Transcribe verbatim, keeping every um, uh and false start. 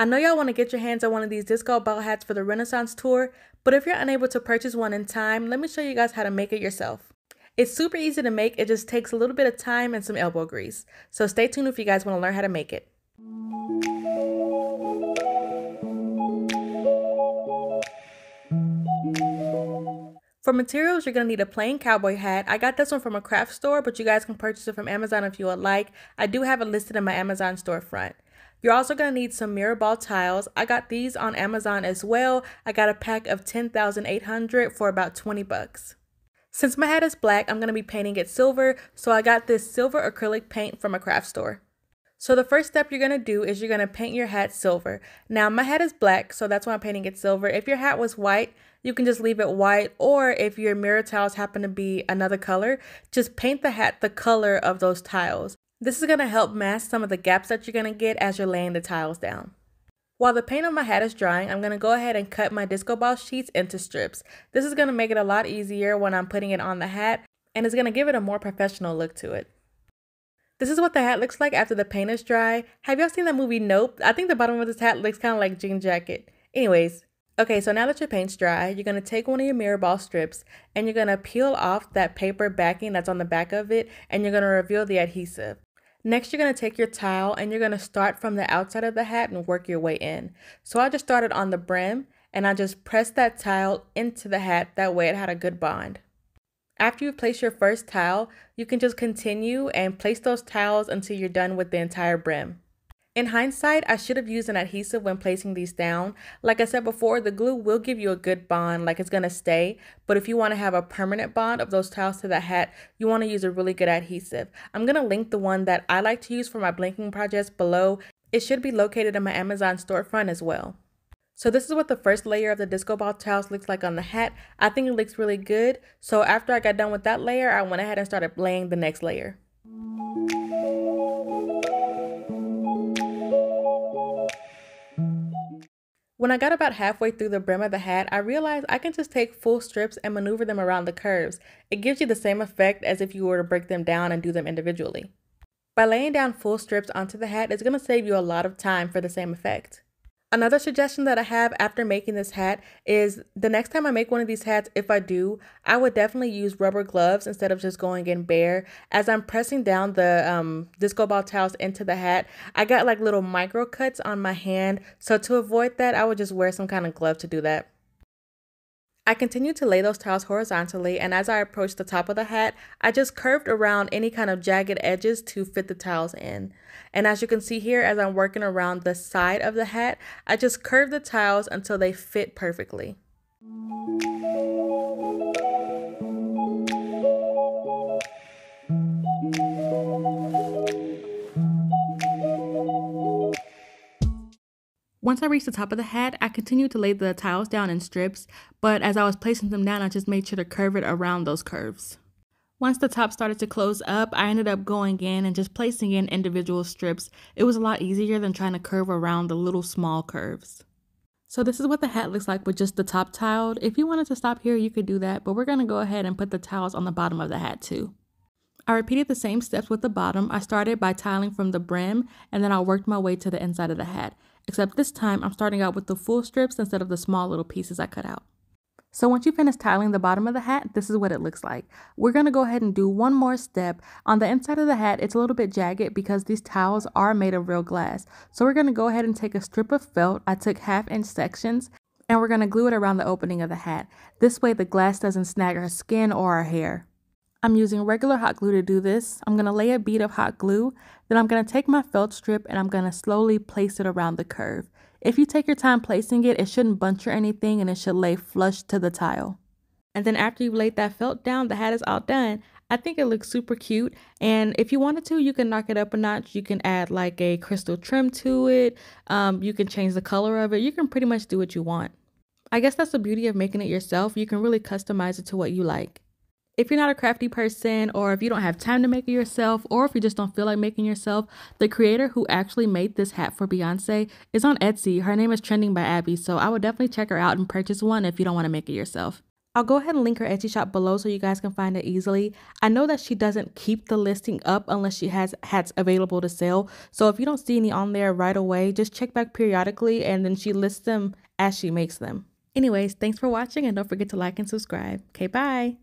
I know y'all want to get your hands on one of these disco ball hats for the Renaissance Tour, but if you're unable to purchase one in time, let me show you guys how to make it yourself. It's super easy to make, it just takes a little bit of time and some elbow grease. So stay tuned if you guys want to learn how to make it. For materials, you're going to need a plain cowboy hat. I got this one from a craft store, but you guys can purchase it from Amazon if you would like. I do have it listed in my Amazon storefront. You're also going to need some mirror ball tiles. I got these on Amazon as well. I got a pack of ten thousand eight hundred for about twenty bucks. Since my hat is black, I'm going to be painting it silver, so I got this silver acrylic paint from a craft store. So the first step you're going to do is you're going to paint your hat silver. Now my hat is black, so that's why I'm painting it silver. If your hat was white, you can just leave it white, or if your mirror tiles happen to be another color, just paint the hat the color of those tiles. This is going to help mask some of the gaps that you're going to get as you're laying the tiles down. While the paint on my hat is drying, I'm going to go ahead and cut my disco ball sheets into strips. This is going to make it a lot easier when I'm putting it on the hat, and it's going to give it a more professional look to it. This is what the hat looks like after the paint is dry. Have y'all seen that movie Nope? I think the bottom of this hat looks kind of like a jean jacket. Anyways, okay, so now that your paint's dry, you're going to take one of your mirror ball strips and you're going to peel off that paper backing that's on the back of it, and you're going to reveal the adhesive. Next, you're going to take your towel and you're going to start from the outside of the hat and work your way in. So I just started on the brim and I just pressed that towel into the hat, that way it had a good bond. After you place your first towel, you can just continue and place those towels until you're done with the entire brim. In hindsight, I should have used an adhesive when placing these down. Like I said before, the glue will give you a good bond, like it's going to stay. But if you want to have a permanent bond of those tiles to the hat, you want to use a really good adhesive. I'm going to link the one that I like to use for my blinking projects below. It should be located in my Amazon storefront as well. So this is what the first layer of the disco ball tiles looks like on the hat. I think it looks really good. So after I got done with that layer, I went ahead and started laying the next layer. When I got about halfway through the brim of the hat, I realized I can just take full strips and maneuver them around the curves. It gives you the same effect as if you were to break them down and do them individually. By laying down full strips onto the hat, it's going to save you a lot of time for the same effect. Another suggestion that I have after making this hat is the next time I make one of these hats, if I do, I would definitely use rubber gloves instead of just going in bare. As I'm pressing down the um, disco ball tiles into the hat, I got like little micro cuts on my hand. So to avoid that, I would just wear some kind of glove to do that. I continued to lay those tiles horizontally, and as I approached the top of the hat, I just curved around any kind of jagged edges to fit the tiles in. And as you can see here, as I'm working around the side of the hat, I just curved the tiles until they fit perfectly. Once I reached the top of the hat, I continued to lay the tiles down in strips, but as I was placing them down, I just made sure to curve it around those curves. Once the top started to close up, I ended up going in and just placing in individual strips. It was a lot easier than trying to curve around the little small curves. So this is what the hat looks like with just the top tiled. If you wanted to stop here, you could do that, but we're going to go ahead and put the tiles on the bottom of the hat too. I repeated the same steps with the bottom. I started by tiling from the brim, and then I worked my way to the inside of the hat. Except this time, I'm starting out with the full strips instead of the small little pieces I cut out. So once you finish tiling the bottom of the hat, this is what it looks like. We're going to go ahead and do one more step. On the inside of the hat, it's a little bit jagged because these tiles are made of real glass. So we're going to go ahead and take a strip of felt. I took half inch sections, and we're going to glue it around the opening of the hat. This way the glass doesn't snag our skin or our hair. I'm using regular hot glue to do this. I'm going to lay a bead of hot glue, then I'm going to take my felt strip and I'm going to slowly place it around the curve. If you take your time placing it, it shouldn't bunch or anything, and it should lay flush to the tile. And then after you've laid that felt down, the hat is all done. I think it looks super cute, and if you wanted to, you can knock it up a notch. You can add like a crystal trim to it. Um, you can change the color of it. You can pretty much do what you want. I guess that's the beauty of making it yourself. You can really customize it to what you like. If you're not a crafty person, or if you don't have time to make it yourself, or if you just don't feel like making yourself, the creator who actually made this hat for Beyoncé is on Etsy. Her name is Trending by Abby, so I would definitely check her out and purchase one if you don't want to make it yourself. I'll go ahead and link her Etsy shop below so you guys can find it easily. I know that she doesn't keep the listing up unless she has hats available to sell. So if you don't see any on there right away, just check back periodically and then she lists them as she makes them. Anyways, thanks for watching and don't forget to like and subscribe. Okay, bye.